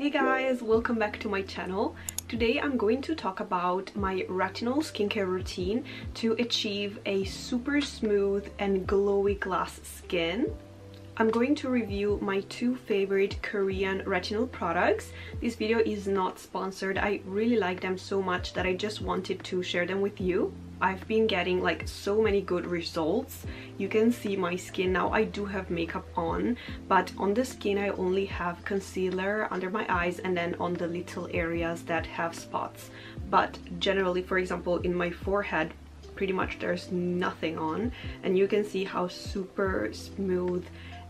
Hey guys, welcome back to my channel. Today I'm going to talk about my retinol skincare routine to achieve a super smooth and glowy glass skin. I'm going to review my two favorite Korean retinol products. This video is not sponsored. I really like them so much that I just wanted to share them with you. I've been getting like so many good results. You can see my skin now. I do have makeup on, but on the skin I only have concealer under my eyes and then on the little areas that have spots. But generally, for example, in my forehead, pretty much there's nothing on, and you can see how super smooth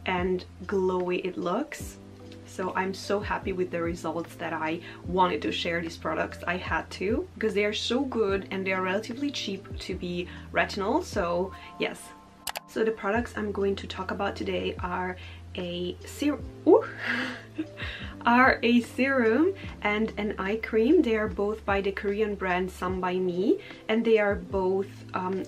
and glowy it looks. So I'm so happy with the results that I wanted to share these products. I had to, because they are so good and they are relatively cheap to be retinol, so yes. So the products I'm going to talk about today are a serum and an eye cream. They are both by the Korean brand Some By Mi, and they are both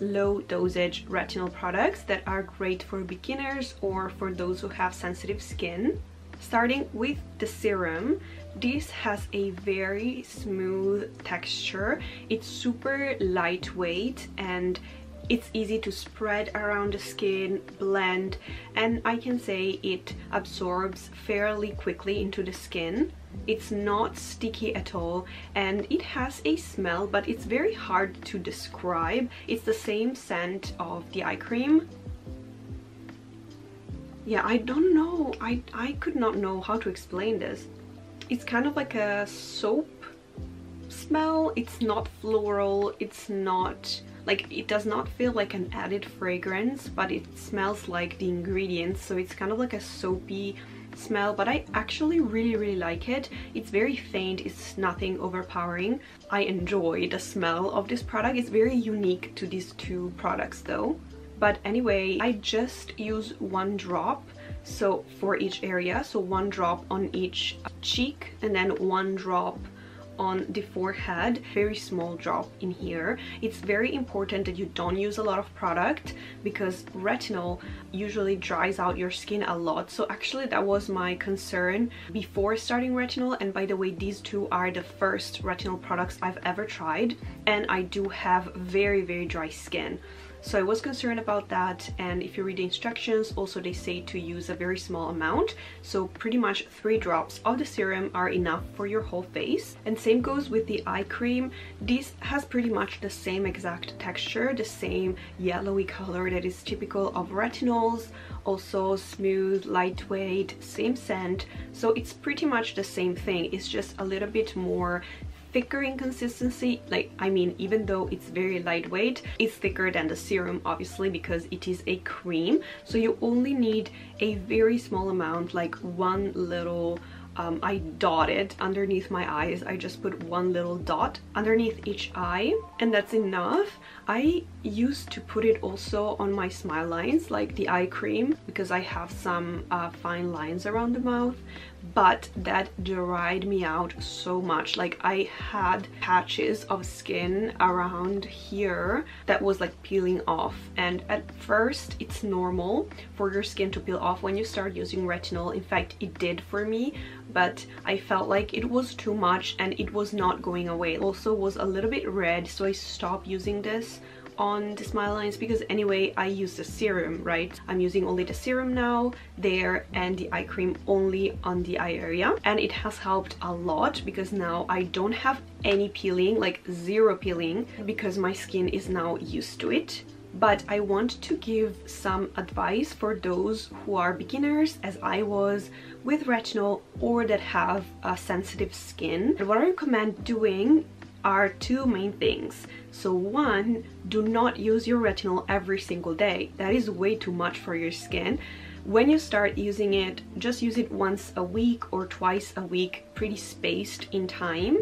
low dosage retinol products that are great for beginners or for those who have sensitive skin. Starting with the serum, this has a very smooth texture. It's super lightweight and it's easy to spread around the skin, blend, and I can say it absorbs fairly quickly into the skin. It's not sticky at all, and it has a smell, but it's very hard to describe. It's the same scent of the eye cream. Yeah, I don't know. I could not know how to explain this. It's kind of like a soap smell. It's not floral. It's not like, it does not feel like an added fragrance, but it smells like the ingredients. So it's kind of like a soapy smell, but I actually really like it. It's very faint. It's nothing overpowering. I enjoy the smell of this product. It's very unique to these two products though. But anyway, I just use one drop, so for each area, so one drop on each cheek and then one drop on the forehead, very small drop in here. It's very important that you don't use a lot of product because retinol usually dries out your skin a lot. So actually that was my concern before starting retinol, and by the way, these two are the first retinol products I've ever tried, and I do have very dry skin. So I was concerned about that, and if you read the instructions, also they say to use a very small amount. So pretty much 3 drops of the serum are enough for your whole face. And same goes with the eye cream. This has pretty much the same exact texture, the same yellowy color that is typical of retinols. Also smooth, lightweight, same scent. So it's pretty much the same thing. It's just a little bit more thicker in consistency. Like, I mean, even though it's very lightweight, it's thicker than the serum, obviously, because it is a cream. So you only need a very small amount, like one little I dotted underneath my eyes. I just put one little dot underneath each eye, and that's enough. I used to put it also on my smile lines, like the eye cream, because I have some fine lines around the mouth, but that dried me out so much. Like, I had patches of skin around here that was like peeling off, and at first it's normal for your skin to peel off when you start using retinol. In fact, it did for me, but I felt like it was too much and it was not going away. It also was a little bit red, so I stopped using this on the smile lines, because anyway, I use the serum, right? I'm using only the serum now, there, and the eye cream only on the eye area, and it has helped a lot because now I don't have any peeling, like zero peeling, because my skin is now used to it. But I want to give some advice for those who are beginners, as I was, with retinol, or that have a sensitive skin. What I recommend doing are 2 main things. So 1, do not use your retinol every single day. That is way too much for your skin. When you start using it, just use it once a week or twice a week, pretty spaced in time.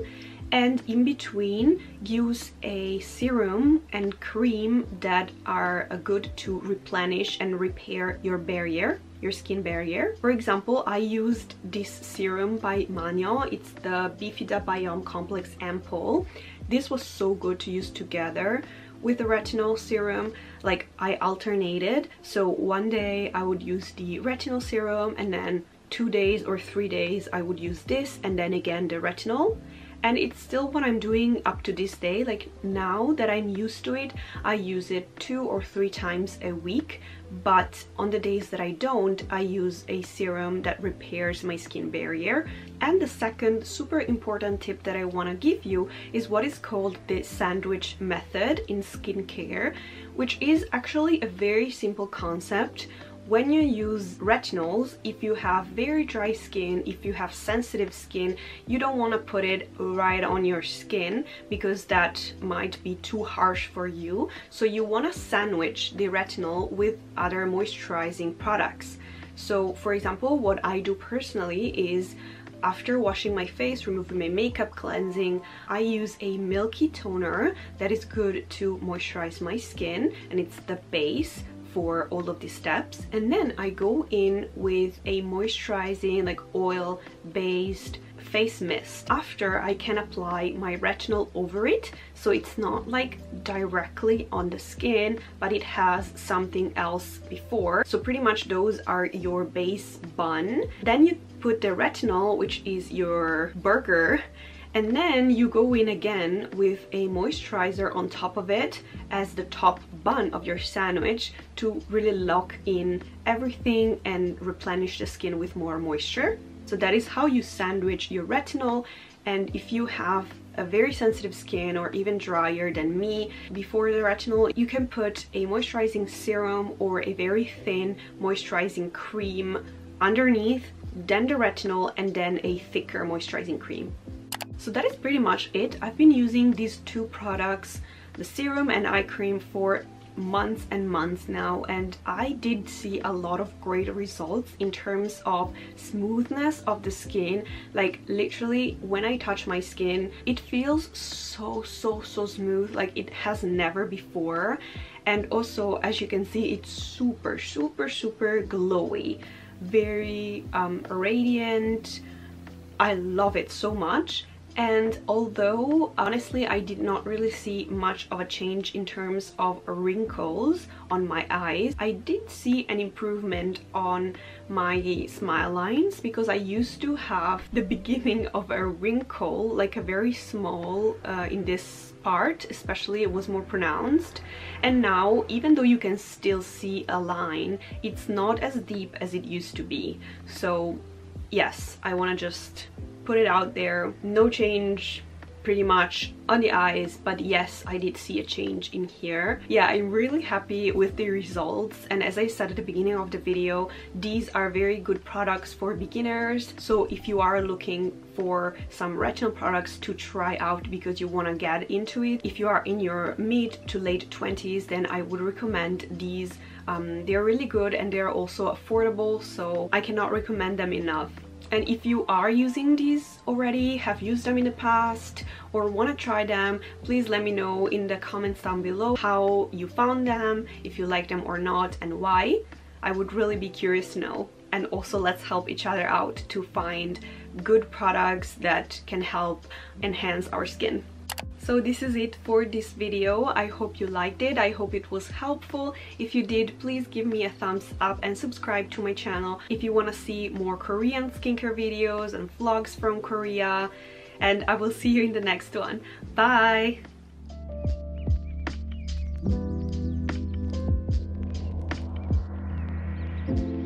And in between, use a serum and cream that are good to replenish and repair your barrier, your skin barrier. For example, I used this serum by Manyo. It's the Bifida Biome Complex Ampoule. This was so good to use together with the retinol serum. Like, I alternated. So one day I would use the retinol serum, and then 2 days or 3 days I would use this, and then again the retinol. And it's still what I'm doing up to this day. Like, now that I'm used to it, I use it 2 or 3 times a week, but on the days that I don't, I use a serum that repairs my skin barrier. And the second super important tip that I want to give you is what is called the sandwich method in skincare, which is actually a very simple concept. When you use retinols, if you have very dry skin, if you have sensitive skin, you don't want to put it right on your skin because that might be too harsh for you. So you want to sandwich the retinol with other moisturizing products. So for example, what I do personally is, after washing my face, removing my makeup, cleansing, I use a milky toner that is good to moisturize my skin, and it's the base for all of these steps. And then I go in with a moisturizing, like, oil based face mist. After, I can apply my retinol over it, so it's not like directly on the skin, but it has something else before. So pretty much those are your base bun. Then you put the retinol, which is your burger, and then you go in again with a moisturizer on top of it as the top bun of your sandwich to really lock in everything and replenish the skin with more moisture. So that is how you sandwich your retinol. And if you have a very sensitive skin, or even drier than me, before the retinol you can put a moisturizing serum or a very thin moisturizing cream underneath, then the retinol, and then a thicker moisturizing cream. So that is pretty much it. I've been using these 2 products, the serum and eye cream, for months and months now, and I did see a lot of great results in terms of smoothness of the skin. Like, literally, when I touch my skin, it feels so smooth, like it has never before. And also, as you can see, it's super glowy, very radiant. I love it so much. And although honestly I did not really see much of a change in terms of wrinkles on my eyes, I did see an improvement on my smile lines, because I used to have the beginning of a wrinkle, like a very small in this part especially it was more pronounced, and now, even though you can still see a line, it's not as deep as it used to be. So yes, I want to just put it out there, no change pretty much on the eyes, but yes, I did see a change in here. Yeah, I'm really happy with the results, and as I said at the beginning of the video, these are very good products for beginners. So if you are looking for some retinol products to try out because you want to get into it, if you are in your mid to late 20s, then I would recommend these. They're really good, and they're also affordable, so I cannot recommend them enough. And if you are using these already, have used them in the past, or want to try them, please let me know in the comments down below how you found them, if you like them or not, and why. I would really be curious to know. And also, let's help each other out to find good products that can help enhance our skin. So this is it for this video. I hope you liked it. I hope it was helpful. If you did, please give me a thumbs up and subscribe to my channel if you want to see more Korean skincare videos and vlogs from Korea. And I will see you in the next one. Bye!